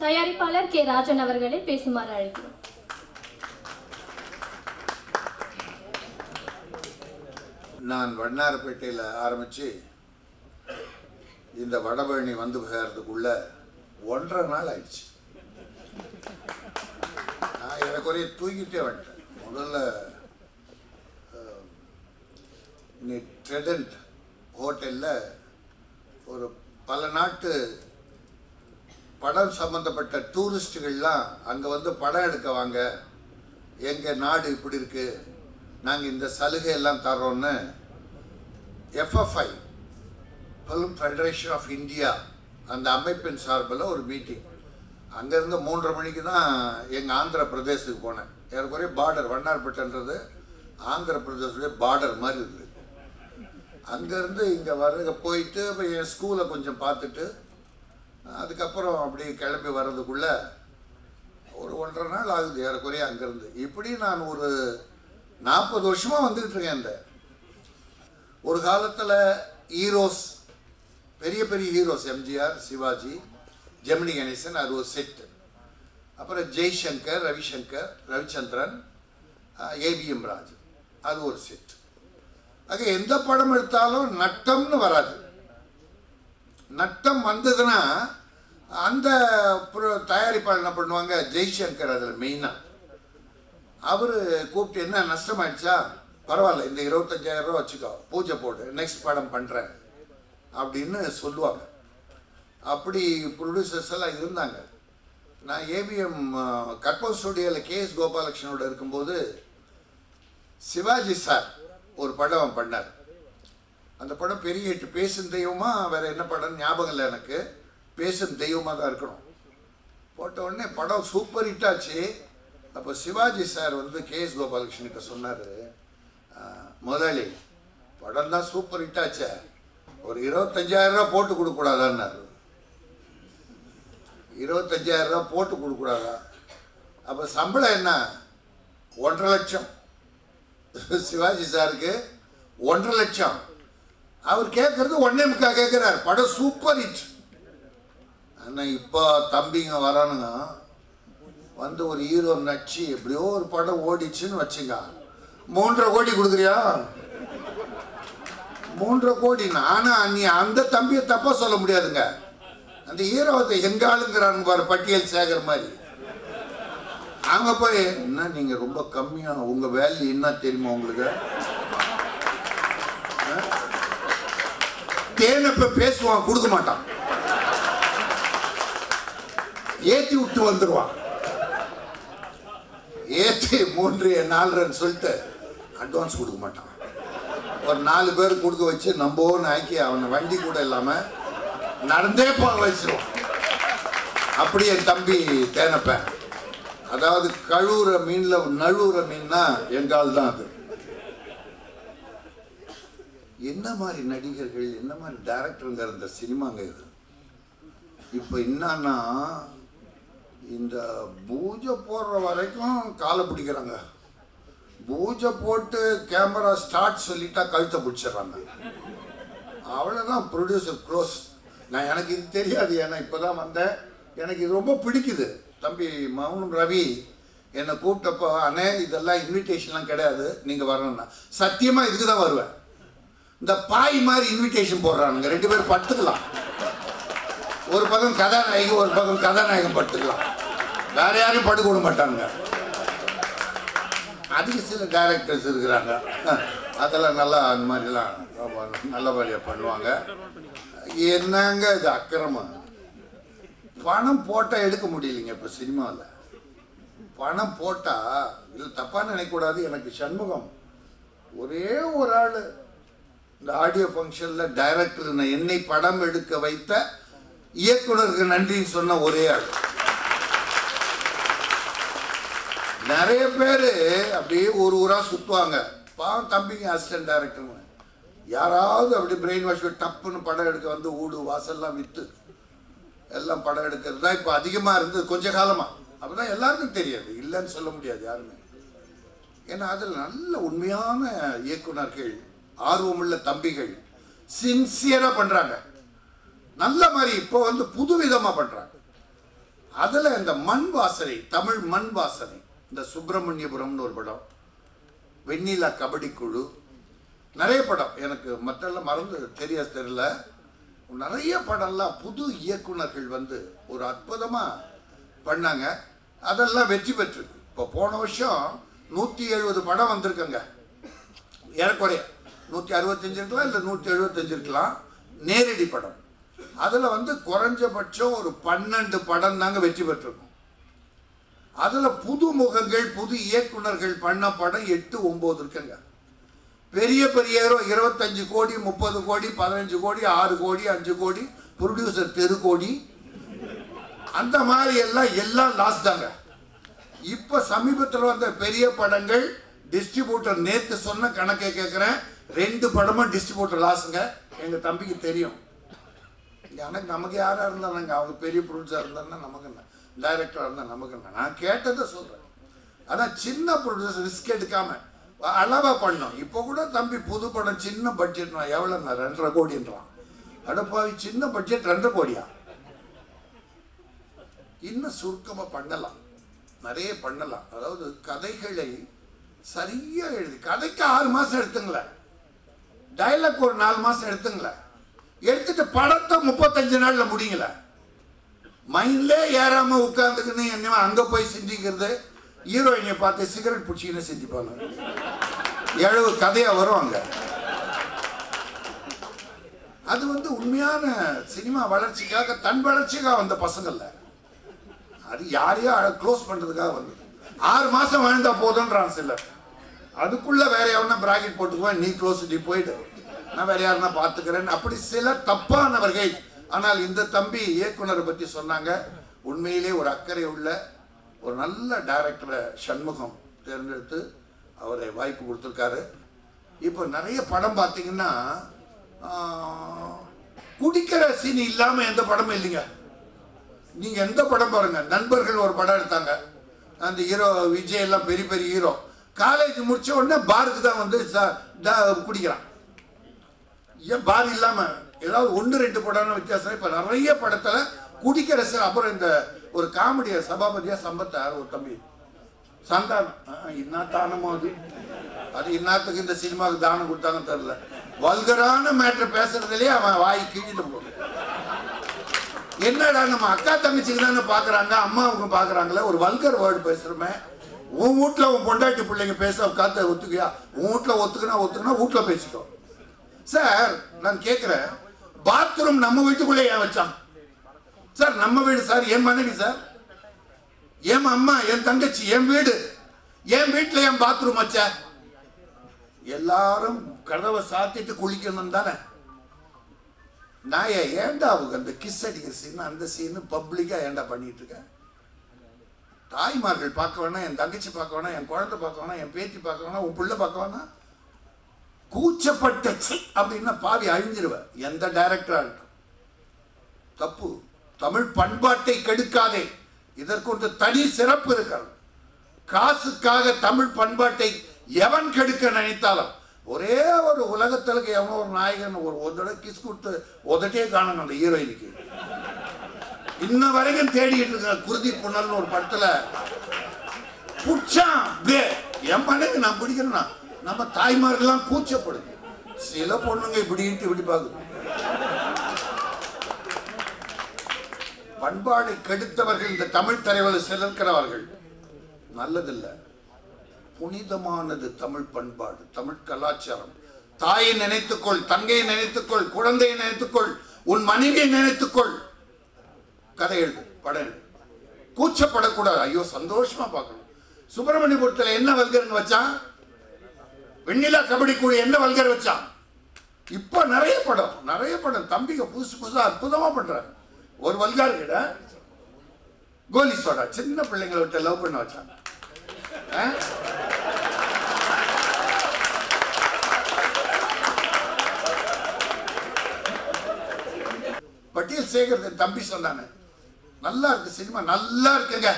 தயாரிப்பாளர் கே ராஜன் அவர்களை பேசுமாறு அழைக்கிறோம். நான் வண்ணாரப்பேட்டையில் ஆரம்பித்து இந்த வடபழனி வந்து சேர்றதுக்குள்ள 1.5 நாள் ஆயிடுச்சு. நான் எனக்குரிய தூக்கிட்டே வந்துட்டேன். முதல்ல இன்னைக்கு ட்ரெடண்ட் ஹோட்டலில் ஒரு பல நாட்டு படம் சம்மந்தப்பட்ட டூரிஸ்டுகள்லாம் அங்கே வந்து படம் எடுக்க வாங்க, எங்கள் நாடு இப்படி இருக்குது, நாங்கள் இந்த சலுகையெல்லாம் தரோன்னு FFI film federation of India அந்த அமைப்பின் சார்பில் ஒரு மீட்டிங். அங்கேருந்து 3:30 மணிக்கு தான் எங்கள் ஆந்திர பிரதேசத்துக்கு போனேன். ஏற்கனவே பார்டர் வண்ணார்பேட்டைன்றது ஆந்திர பிரதேசத்துடைய பார்டர் மாதிரி இருக்குது. அங்கேருந்து இங்கே வர்ற போயிட்டு இப்போ என் ஸ்கூலை கொஞ்சம் பார்த்துட்டு அதுக்கப்புறம் அப்படி கிளம்பி வர்றதுக்குள்ளே ஒரு 1.5 நாள் ஆகுது ஏறக்குறைய அங்கேருந்து. இப்படி நான் ஒரு 40 வருஷமாக வந்துக்கிட்டு இருக்கேன். இந்த ஒரு காலத்தில் ஹீரோஸ், பெரிய பெரிய ஹீரோஸ், எம்ஜிஆர், சிவாஜி, ஜெமினி கணேசன், அது ஒரு செட். அப்புறம் ஜெய் சங்கர், ரவிசங்கர், ரவிச்சந்திரன், ஏபிஎம் ராஜ், அது ஒரு செட். ஆக எந்த படம் எடுத்தாலும் நட்டம்னு வராது. நட்டம் வந்ததுன்னா அந்த தயாரிப்பாளர் என்ன பண்ணுவாங்க, ஜெய்சங்கர் அதில் மெயினாக அவர் கூப்பிட்டு, என்ன நஷ்டமாயிடுச்சா பரவாயில்ல, இந்த 25,000 ரூபா வச்சுக்கோ, பூஜை போட்டு நெக்ஸ்ட் படம் பண்ணுறேன் அப்படின்னு சொல்லுவாங்க. அப்படி ப்ரொடியூசர்ஸ் எல்லாம் இருந்தாங்க. நான் ஏபிஎம் கற்பூர் ஸ்டுடியோவில் கேஎஸ் கோபாலகிருஷ்ணனோட இருக்கும்போது சிவாஜி சார் ஒரு படம் பண்ணார். அந்த படம் பெரிய ஹிட். பேசும் தெய்வமா வேறு என்ன படம் ஞாபகம் இல்லை எனக்கு, பேசும் தெய்வமாக தான் இருக்கணும். போட்ட உடனே படம் சூப்பர் ஹிட் ஆச்சு. அப்போ சிவாஜி சார் வந்து கேஎஸ் கோபாலகிருஷ்ணன்கிட்ட சொன்னார், முதலாளி படம் தான் சூப்பர் ஹிட் ஆச்சே, ஒரு 25,000 ரூபா போட்டு கொடுக்கூடாதான்னாரு. 25,000 ரூபா போட்டு கொடுக்கூடாதா? அப்போ சம்பளம் என்ன? 1.5 லட்சம். சிவாஜி சாருக்கு 1.5 லட்சம். அவர் கேட்கறது 1.25 கேட்குறாரு. படம் சூப்பர் ஹிட். ஆனால் இப்போ தம்பிங்க வரானுங்க வந்து ஒரு ஹீரோ நடிச்சு எப்படியோ ஒரு படம் ஓடிச்சுன்னு வச்சுங்க, 3.5 கோடி கொடுக்குறியா? 3.5 கோடின்னு. ஆனால் நீ அந்த தம்பியை தப்பாக சொல்ல முடியாதுங்க. அந்த ஹீரோவை எங்காளுங்கிறான்னு பாரு, பட்டியல் சேகர மாதிரி. அவங்க போய் என்ன நீங்கள் ரொம்ப கம்மியாக, உங்கள் வேல்யூ என்ன தெரியுமா உங்களுக்கு? தேனப்ப பேசுவான், கொடுக்க மாட்டான், ஏற்றி விட்டு வந்துடுவான். ஏற்றி 3-4 ரன் சொல்லிட்டு அட்வான்ஸ் கொடுக்க மாட்டான். ஒரு 4 பேர் கொடுக்க வச்சு நம்பன்னு ஆக்கி அவனை வண்டி கூட இல்லாமல் நடந்தே போக வச்சிருவான். அப்படி என் தம்பி தேனப்பேன். அதாவது கழுவுற மீனில் நழுவுற மீன்னா எங்கால் தான் அது. என்ன மாதிரி நடிகர்கள், என்ன மாதிரி டைரக்டருங்கிற இந்த சினிமாங்க இது. இப்போ என்னன்னா இந்த பூஜை போடுற வரைக்கும் காலை பிடிக்கிறாங்க. பூஜை போட்டு கேமரா ஸ்டார்ட் சொல்லிட்டா கழுத்தை பிடிச்சிடுறாங்க. அவ்வளோதான், ப்ரொடியூசர் க்ளோஸ். நான் எனக்கு இது தெரியாது, ஏன்னா இப்போ தான் வந்தேன். எனக்கு இது ரொம்ப பிடிக்குது. தம்பி மௌனம் ரவி என்னை கூப்பிட்டப்போ, அண்ணே இதெல்லாம் இன்விடேஷன்லாம் கிடையாது, நீங்கள் வரணும்னா சத்தியமாக இதுக்கு தான் வருவேன். இந்த பாய் மாதிரி இன்விடேஷன் போடுறானுங்க, 2 பேர் படுத்துக்கலாம். ஒரு பக்கம் கதாநாயகி, ஒரு பக்கம் கதாநாயகம் படுத்துக்கலாம். வேற யாரையும் படுக்க மாட்டானுங்க. அதுக்கு சில டைரக்டர்ஸ் இருக்கிறாங்க, அதெல்லாம் நல்லா அந்த மாதிரிலாம் நல்ல வழியாக பண்ணுவாங்க. என்னங்க இது அக்கிரமா? பணம் போட்டால் எடுக்க முடியலைங்க இப்போ சினிமாவில். பணம் போட்டால் இதில் தப்பாக நினைக்கக்கூடாது. எனக்கு சண்முகம் ஒரே ஒரு ஆள் இந்த ஆடியோ ஃபங்க்ஷனில் டைரக்டர் என்னை படம் எடுக்க வைத்த இயக்குனருக்கு நன்றின்னு சொன்ன ஒரே ஆள். நிறைய பேர் அப்படியே ஒரு ஊராக சுற்றுவாங்க. பாவம் தம்பிங்க அசிஸ்டன்ட் டைரக்டருங்க யாராவது அப்படி பிரெயின் வாஷ் டப்புன்னு படம் எடுக்க வந்து ஊடு வாசல்லாம் விற்று எல்லாம் படம் எடுக்கிறது தான் இப்போ அதிகமாக இருந்தது கொஞ்ச காலமாக. அப்படிதான் எல்லாருக்கும் தெரியாது, இல்லைன்னு சொல்ல முடியாது யாருமே. ஏன்னா அதில் நல்ல உண்மையான இயக்குனர்கள், ஆர்வமுள்ள தம்பிகள் சின்சியராக பண்ணுறாங்க. நல்ல மாதிரி இப்போ வந்து புதுவிதமாக பண்ணுறாங்க. அதில் இந்த மண் வாசனை, தமிழ் மண் வாசனை, இந்த சுப்பிரமணியபுரம்னு ஒரு படம், வெண்ணிலா கபடி குழு, நிறைய படம், எனக்கு மற்றெல்லாம் மறந்து தெரியல, நிறைய படம்லாம் புது இயக்குநர்கள் வந்து ஒரு அற்புதமாக பண்ணாங்க. அதெல்லாம் வெற்றி பெற்றிருக்கு. இப்போ போன வருஷம் 170 படம் வந்திருக்குங்க, ஏறக்குறைய 165 இருக்கலாம், இல்லை 175 இருக்கலாம் நேரடி படம். அதில் வந்து குறைஞ்சபட்சம் ஒரு 12 படம் தாங்க வெற்றி பெற்றிருக்கோம். அதில் புது முகங்கள், புது இயக்குநர்கள் பண்ண படம் 8-9 இருக்குங்க. பெரிய பெரிய 25 கோடி, 30 கோடி, 15 கோடி, 6 கோடி, 5 கோடி, ப்ரொடியூசர் தெருக்கோடி, அந்த மாதிரி எல்லாம் லாஸ் தாங்க. இப்போ சமீபத்தில் வந்த பெரிய படங்கள் டிஸ்ட்ரிபியூட்டர் நேற்று சொன்ன கணக்கை கேட்குறேன், 2 படமும் டிஸ்ட்ரிபியூட்டர் லாஸுங்க. எங்கள் தம்பிக்கு தெரியும், எனக்கு நமக்கு யாராக இருந்தாங்க, அவங்க பெரிய ப்ரொடியூசராக இருந்தாங்கன்னா நமக்கு என்ன, டைரக்டராக இருந்தால் நமக்கு என்ன, நான் கேட்டதை சொல்கிறேன். அதான் சின்ன ப்ரொடியூசர் ரிஸ்க் எடுக்காமல் அளவாக பண்ணோம். இப்போ கூட தம்பி புது படம் சின்ன பட்ஜெட்னா எவ்வளோண்ணா 2.5 கோடின்றான். அடுப்பாவி, சின்ன பட்ஜெட் 2 கோடியா? இன்னும் சுருக்கமாக பண்ணலாம், நிறைய பண்ணலாம். அதாவது கதைகளை சரியாக எழுதி, கதைக்கு 6 மாதம் எடுத்துங்களேன், டைலாக் ஒரு 4 மாதம் எடுத்துங்களேன், எடுத்துட்டு படத்தை 35 நாளில் முடியுங்கள. மைண்ட்லே ஏறாமல் உட்காந்துக்குன்னு என்னவோ அங்கே போய் செஞ்சுக்கிறது, ஹீரோயினை பார்த்து சிகரெட் பிடிச்சின்னு செஞ்சுப்பாங்க, 70 கதையாக வரும் அங்கே. அது வந்து உண்மையான சினிமா வளர்ச்சிக்காக, தன் வளர்ச்சிக்காக வந்த பசங்கள்ல, அது யாரையோ க்ளோஸ் பண்ணுறதுக்காக வந்தது. 6 மாதம் வாழ்ந்தா போதுன்றான் சிலர், அதுக்குள்ளே வேற எவனா பிராக்கெட் போட்டுக்குவேன், நீ க்ளோஸ்டி போயிடு, நான் வேற யாருன்னா பார்த்துக்கிறேன், அப்படி சில தப்பானவர்கள். ஆனால் இந்த தம்பி இயக்குனரை பற்றி சொன்னாங்க, உண்மையிலே ஒரு அக்கறை உள்ள ஒரு நல்ல டைரக்டரை சண்முகம் தேர்ந்தெடுத்து அவரை வாய்ப்பு கொடுத்துருக்காரு. இப்போ நிறைய படம் பார்த்தீங்கன்னா குடிக்கிற சீன் இல்லாமல் எந்த படமும் இல்லைங்க. நீங்கள் எந்த படம் பாருங்கள், நண்பர்கள் ஒரு படம் எடுத்தாங்க, அந்த ஹீரோ விஜய் எல்லாம் பெரிய பெரிய ஹீரோ, காலேஜ் முடித்த உடனே பாருக்கு தான் வந்து குடிக்கிறான். ஏன் பார் இல்லாமல் ஏதாவது 1-2 படம்னு வித்தியாசம். இப்போ நிறைய படத்தில் குடிக்கிற சார். அப்புறம் இந்த ஒரு காமெடியை சபாபதியாக சம்பத்தார் ஒரு தம்பி சந்தானம், இன்னா தானமோ அது இன்னாத்துக்கு இந்த சினிமாவுக்கு தானம் கொடுத்தாங்கன்னு தெரியல, வல்கரான மேட்ரு பேசுறதுலேயே அவன் வாய் கீழிட்டு போகும். என்னடா நம்ம அக்கா தங்கச்சிக்கு தானே பார்க்குறாங்க, அம்மாவுக்கு பார்க்குறாங்களே, ஒரு வல்கர் வேர்டு பேசுகிறோமே, உன் வீட்டில் உன் பொண்டாட்டி பிள்ளைங்க பேச காத்த ஒத்துக்கியா, உன் வீட்டில் ஒத்துக்குனா வீட்டில் பேசிக்கோ. சார் நான் கேட்குறேன், பாத்ரூம் நம்ம வீட்டுக்குள்ளே ஏன் வச்சான் சார்? நம்ம வீடு சார், என் மனைவி சார், என் அம்மா, என் தங்கச்சி, என் வீடு, என் வீட்டில் என் பாத்ரூம் வச்சா? எல்லாரும் கதவை சாத்திட்டு குளிக்கணும் தானே. நான் ஏன்டா அவங்க அந்த கிஸ் அடிக்கிற சீன், அந்த சீனு பப்ளிக்காக ஏன்டா பண்ணிட்டு இருக்கேன்? தாய்மார்கள் பார்க்க வேணா, என் தங்கச்சி பார்க்க வேணா, என் குழந்தை பார்க்க வேணா, என் பேத்தி பார்க்க வேணா, உன் பிள்ளை பார்க்க வேணா, கூச்சப்பட்டச்சு அப்படின்னா பாவி அழிஞ்சிருவேன். எந்த டைரக்டராக இருக்கும் தப்பு, தமிழ் பண்பாட்டை கெடுக்காதே. இதற்கு ஒரு தனி சிறப்பு இருக்கிறது. காசுக்காக தமிழ் பண்பாட்டை எவன் கெடுக்க நினைத்தாலும், ஒரே ஒரு உலகத்திற்கு எவனோ ஒரு நாயகன் ஒரு தடவை கிஸ் கொடுத்து உதட்டே காணணும் அந்த ஹீரோயினுக்கு. இன்ன வரைக்கும் தேடிட்டு இருக்க குருதி புனல்னு ஒரு படத்துல புட்சான் அப்படியே என் மனைவி நான் பிடிக்கிறேன்னா, நம்ம தாய்மார்கள்லாம் கூச்சப்படுது. சில பொண்ணுங்க இப்படின்ட்டு இப்படி பார்க்குது. பண்பாடு கெடுத்தவர்கள் இந்த தமிழ் தலைவர்கள் சிலர்கிறவர்கள் நல்லதில்லை. புனிதமானது தமிழ் பண்பாடு, தமிழ் கலாச்சாரம். தாயை நினைத்துக்கொள், தங்கையை நினைத்துக்கொள், குழந்தையை நினைத்துக்கொள், உன் மனைவியை நினைத்துக்கொள். கதை எழுது, படம் எழுது, கூச்சப்படக்கூடாது. ஐயோ சந்தோஷமா பார்க்கணும். சுப்பிரமணியபுரத்தில் என்ன வல்கர்னு வச்சான்? வெண்ணிலா கபடி குழு என்ன வல்கர் வச்சான்? இப்போ நிறைய படம் தம்பிங்க புதுசு புதுசாக அற்புதமாக பண்ணுறாங்க. ஒரு வல்கார் கிட்ட கோலி சோடா, சின்ன பிள்ளைங்களை விட்டு லவ் பண்ண வச்சாங்க. பட்டியல் சேகர் தம்பி சொன்னாங்க, நல்லா இருக்கு சினிமா, நல்லா இருக்குங்க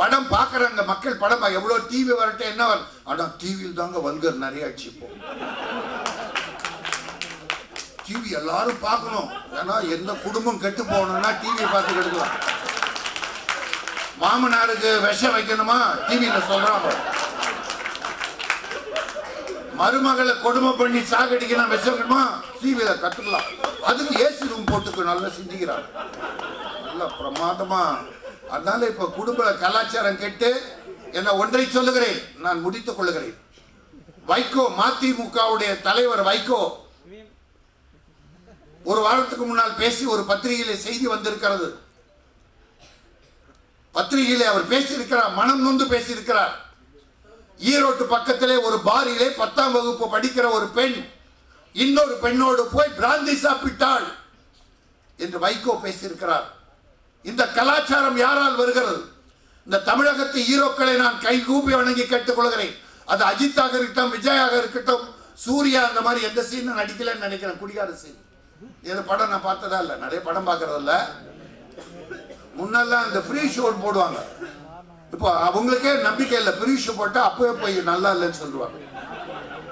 படம் பார்க்குறாங்க மக்கள். படம் எவ்வளோ டிவி வரட்டும், என்ன வரும், ஆனால் டிவியில் தாங்க வல்கர் நிறைய அடிச்சுப்போம். டிவி எல்லாரும் பார்க்கணும், ஏன்னா எந்த குடும்பம் கெட்டு போகணும்னா டிவியை பார்த்து கெடுக்கலாம். மாமனாருக்கு விஷம் வைக்கணுமா டிவில சொல்றாங்க மருமகளை கொடுமை பண்ணி சாகடிக்கணும் விஷம் வைக்கணுமா டிவில கத்துக்கலாம் அதுக்கு ஏசி ரூம் போட்டுக்கு நல்லா சிந்திக்கிறாங்க நல்ல பிரமாதமா அதனால இப்ப குடும்ப கலாச்சாரம் கேட்டு என்ன ஒன்றை சொல்லுகிறேன் நான் முடித்துக் கொள்கிறேன் வைகோ மதிமுகவுடைய தலைவர் வைகோ ஒரு வாரத்துக்கு முன்னால் பேசி ஒரு பத்திரிகையிலே செய்தி வந்திருக்கிறது பத்திரிகையிலே அவர் பேசியிருக்கிறார் மனம் நொந்து பேசியிருக்கிறார் ஈரோட்டு பக்கத்திலே ஒரு பாரிலே 10ஆம் வகுப்பு படிக்கிற ஒரு பெண் இன்னொரு பெண்ணோடு போய் பிராந்தி சாப்பிட்டாள் என்று வைகோ பேசியிருக்கிறார் இந்த கலாச்சாரம் யாரால் வருகிறது இந்த தமிழகத்து ஹீரோக்களை நான் கைகூப்பி வணங்கி கேட்டுக்கொள்கிறேன் அது அஜித்தாக இருக்கட்டும் விஜயாக இருக்கட்டும் சூர்யா அந்த மாதிரி எந்த சீனும் நடிக்கலன்னு நினைக்கிறேன் குடிகார சீன் இந்த படம் நான் பார்த்ததா இல்லை நிறைய படம் பார்க்கறதில்ல முன்னெல்லாம் இந்த ஃப்ரீ ஷோ போடுவாங்க இப்போ அவங்களுக்கே நம்பிக்கை இல்லை ஃப்ரீ ஷோ போட்டால் அப்போவே போய் நல்லா இல்லைன்னு சொல்லுவாங்க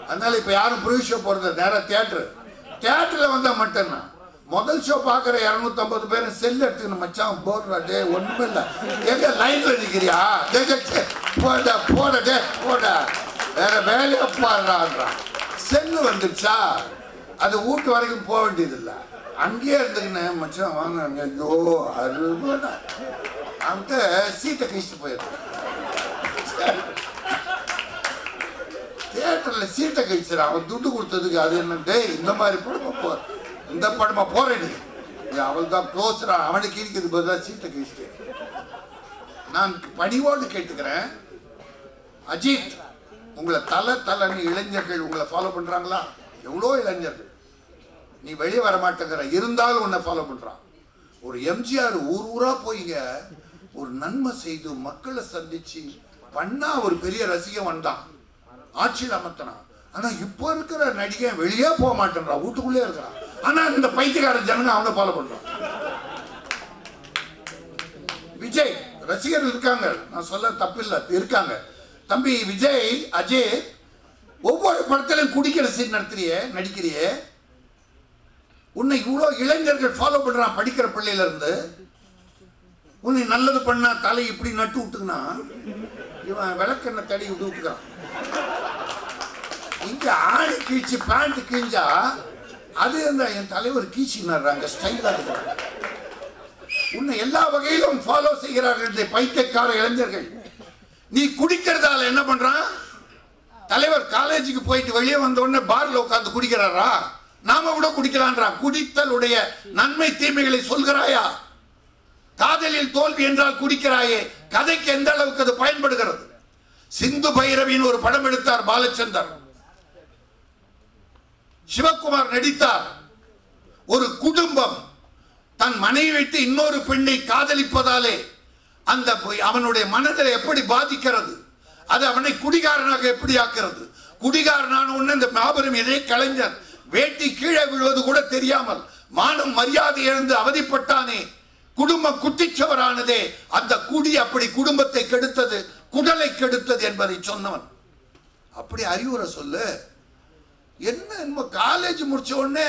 அதனால இப்போ யாரும் ஃப்ரீ ஷோ போகிறது நேராக தியேட்டரு தியேட்டரில் வந்தால் மட்டும்தான் முதல் ஷோ பார்க்குற 250 பேர் செல் எடுத்துக்கணும் மச்சான் போடுறாடே ஒன்றுமே இல்லை எங்கே லைனில் நிற்கிறியா போட போடே போட வேற வேலையை பாடுறான்றான் செல்லு வந்துடுச்சா அது வீட்டு வரைக்கும் போக வேண்டியதில்லை அங்கேயே இருந்துக்கினேன் மச்சான் வாங்க ஐயோ அறுபடா அந்த சீட்டை கழிச்சுட்டு போயிடுது தியேட்டரில் சீட்டை கழிச்சிடான் அவன் துட்டு கொடுத்ததுக்கு அது என்னட்டு இந்த மாதிரி படமா போ இந்த படமா போறேன் அவள் தான் க்ளோஸ்ரா அவனுக்கு இருக்குது பதிலாக சீட்டை கழிச்சுட்டு நான் பணிவோடு கேட்டுக்கிறேன் அஜித் உங்களை தலை தலைன்னு இளைஞர்கள் உங்களை ஃபாலோ பண்ணுறாங்களா எவ்வளோ இளைஞர்கள் நீ வெளியே வர மாட்டேங்கிற இருந்தாலும் உன்னை ஃபாலோ பண்ணுறான் ஒரு எம்ஜிஆர் ஊர் ஊராக போய்ங்க ஒரு நன்மை செய்து மக்களை சந்திச்சு பண்ணா ஒரு பெரிய ரசிகன் வந்தான் ஆட்சியில் அமர்த்தினான் ஆனால் இப்போ இருக்கிற நடிகை வெளியே போக மாட்டேன்றான் வீட்டுக்குள்ளே இருக்கிறான் ஆனால் இந்த பைத்தியக்கார ஜனங்க அவனை ஃபாலோ பண்ணுறான் விஜய் ரசிகர்கள் இருக்காங்க நான் சொல்ல தப்பில்லை இருக்காங்க தம்பி விஜய் அஜித் ஒவ்வொரு படத்திலும் குடிக்கிற சீன் நடத்துறியே நடிக்கிறியே உன்னை இவ்வளோ இளைஞர்கள் ஃபாலோ பண்ணுறான் படிக்கிற பிள்ளையிலேருந்து உன்னை நல்லது பண்ணா தலை இப்படி நட்டு விட்டுக்குன்னா இவன் விளக்கெண்ணை தடி விட்டுக்கிறான் இங்கே ஆடு கீழ்ச்சி பேண்ட் கீழ்ஞ்சா அது இருந்தால் என் தலைவர் கீழ்ச்சின்னுறாங்க ஸ்டைலாக இருக்கிறாங்க உன்னை எல்லா வகையிலும் ஃபாலோ செய்கிறார்கள் பைத்தியக்கார இளைஞர்கள் நீ குடிக்கிறதால என்ன பண்றான் தலைவர் காலேஜுக்கு போயிட்டு வெளியே வந்தோடனே பார்ல உட்காந்து குடிக்கிறாரா நாம கூட குடிக்கலான்றான் குடித்தலுடைய நன்மை தீமைகளை சொல்கிறாயா காதலில் தோல்வி என்றால் குடிக்கிறாயே கதைக்கு எந்த அளவுக்கு அது பயன்படுகிறது சிந்து பைரவியின் ஒரு படம் எடுத்தார் பாலச்சந்தர் சிவகுமார் நடித்தார் ஒரு குடும்பம் தன் மனைவி விட்டு இன்னொரு பெண்ணை காதலிப்பதாலே அந்த அவனுடைய மனதில் எப்படி பாதிக்கிறது அது அவனை குடிகாரனாக எப்படி ஆக்கிறது குடிகாரனான உடனே இந்த மாபெரும் இதே கலைஞர் வேட்டி கீழே விழுவது கூட தெரியாமல் மானம் மரியாதை இழந்து அவதிப்பட்டானே குடும்பம் குட்டிச்சவரானதே அந்த குடி அப்படி குடும்பத்தை கெடுத்தது குடலை கெடுத்தது என்பதை சொன்னவன் அப்படி அறிவுரை சொல்லு என்ன காலேஜ் முடிச்ச உடனே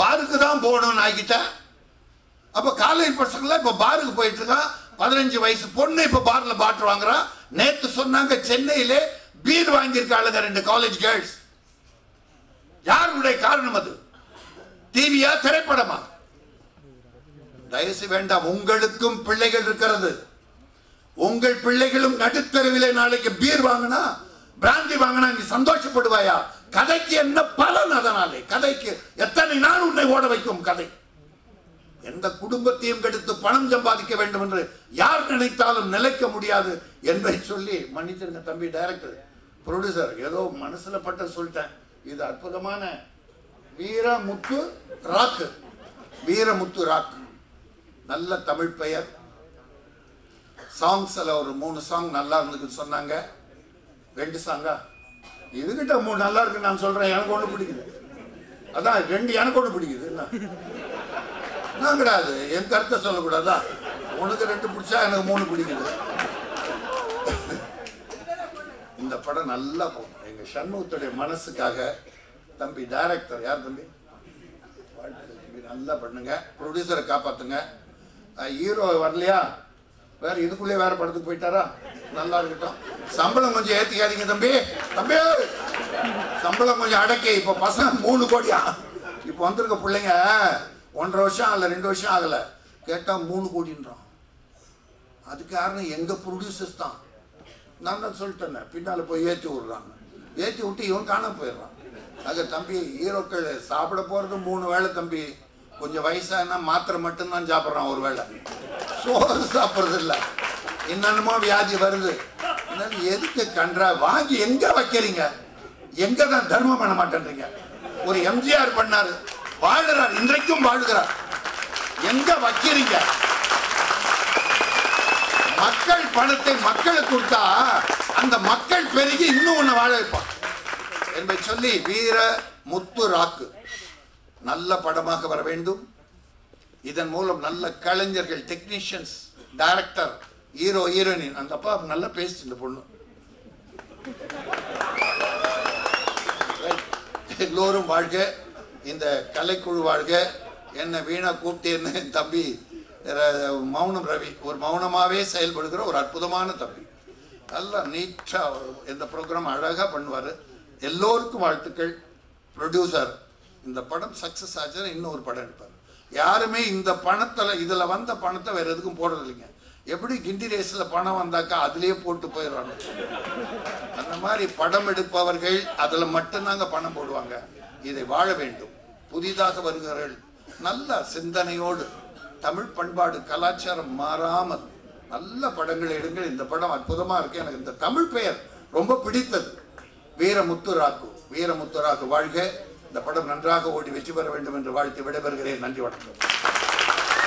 பாருக்கு தான் போகணும்னு ஆகிட்ட அப்ப காலேஜ் பசங்களாம் இப்ப பாருக்கு போயிட்டு இருக்கான் 15 வயசு பொண்ணு இப்ப பார்ல பாட்டு வாங்குறா நேத்து சொன்னாங்க சென்னையில பீர் வாங்கியிருக்காளுங்க 2 காலேஜ் கேர்ள்ஸ் யாருடைய காரணம் அது டிவியா திரைப்படமா தயவு வேண்டாம் உங்களுக்கும் பிள்ளைகள் இருக்கிறது உங்கள் பிள்ளைகளும் நடுத்தருவிலே நாளைக்கு பீர் வாங்கினா பிராந்தி வாங்கினா நீ சந்தோஷப்படுவாயா கதைக்கு என்ன பலன் அதனாலே கதைக்கு எத்தனை நாள் உன்னை ஓட வைக்கும் கதை எந்த குடும்பத்தையும் கெடுத்து பணம் சம்பாதிக்க வேண்டும் என்று யார் நினைத்தாலும் நிலைக்க முடியாது என்பதை சொல்லி மன்னிச்சிருங்க தம்பி டைரக்டர் ப்ரொடியூசர் ஏதோ மனசுல பட்ட சொல்லிட்டேன் இது அற்புதமான வீரமுத்து ராக்கு நல்ல தமிழ் பெயர் சாங்ஸ்ல ஒரு 3 சாங் நல்லா இருந்துக்குன்னு சொன்னாங்க 2 சாங்கா இதுகிட்ட 3 நல்லா இருக்கு நான் சொல்றேன் எனக்கு ஒண்ணு பிடிக்குது அதான் 2 எனக்கு ஒண்ணு பிடிக்குது கிடையாது என் கருத்தை சொல்லக்கூடாதா உனக்கு 2 பிடிச்சா எனக்கு 3 பிடிக்குது இந்த படம் நல்லா போகும் எங்க சண்முகத்துடைய மனசுக்காக தம்பி டைரக்டர் யார் தம்பி நல்லா பண்ணுங்க ப்ரொடியூசரை காப்பாத்துங்க ஹீரோ வரலையா Where you could have part of the Pitara, Nalla, Sambal Mujati in the Bay, Sambal Mujatake, Pasa, Mulukodia. If one to pulling a one Roshal and Indoshala, get a Mulukudinra. Adkarna, younger produces them. Nana Sultan, Pinalapo Yeturan, Yetuti, Yonkanapera. As a Tampi, Yeroka, Sabapur, the Moon, Velatambi, Punjavaisa and a Matra Matan and Japara or Vela. So, Sapazilla. In Nanama Vyadi Verde, then Yedika Kandra, Vaji Yenga Vakeringa, Yenga and Dharma Manamatanga, or MGR Panar, Valdera, Indrekum Valdera, Yenga Vakeringa. மக்கள் பணத்தை மக்கள் கொடுத்தா அந்த மக்கள் பெருகி இன்னும் உன்னை வாழ வைப்பான் என்று சொல்லி வீர முத்து ராக்கு நல்ல படமாக வர வேண்டும். இதன் மூலம் நல்ல கலைஞர்கள் டெக்னீஷியன்ஸ் டைரக்டர் ஹீரோ ஹீரோயின் அந்த அப்பா நல்ல பேஸ்ட் இந்த பொண்ணு எல்லோரும் வாழ்க இந்த கலைக்குழு வாழ்க என்ன வீணா கூப்பிட்டேன்னு தம்பி Maunam Ravi or Maunamave Sail Burger or Atpudamana Tapi. Allah neat in the program Adaga Pandwara, a lorkum article producer in the Padam success agent in Nor Padan. Yarame in the Panatala, Idalavanta Panata, Verekum Portalinga. Every Gindi races the Panavandaka, Adle Port to Pairan. Anamari Padamedic Power Gail, Adalamatananga Panapodwanga. Is a Vadavendu, Pudidaka Burger, Nalla, Sindhani Old. Tamil Pandbad, Kalachar, Maraman, Allah Padangal in the Padam, Pudamark, and the Tamil pair, Romba Piditha, Vera Muturaku, Valge, the Padam Nandraka, whichever went to Valti, whatever grade, Nandiwata.